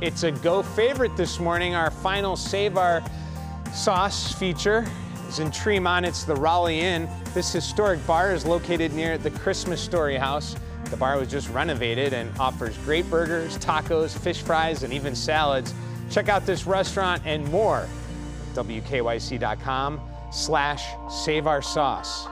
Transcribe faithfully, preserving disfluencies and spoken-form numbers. It's a go favorite this morning. Our final Save Our Sauce feature is in Tremont. It's the Rowley Inn. This historic bar is located near the Christmas Story House. The bar was just renovated and offers great burgers, tacos, fish fries, and even salads. Check out this restaurant and more at W K Y C dot com slash Save Our Sauce.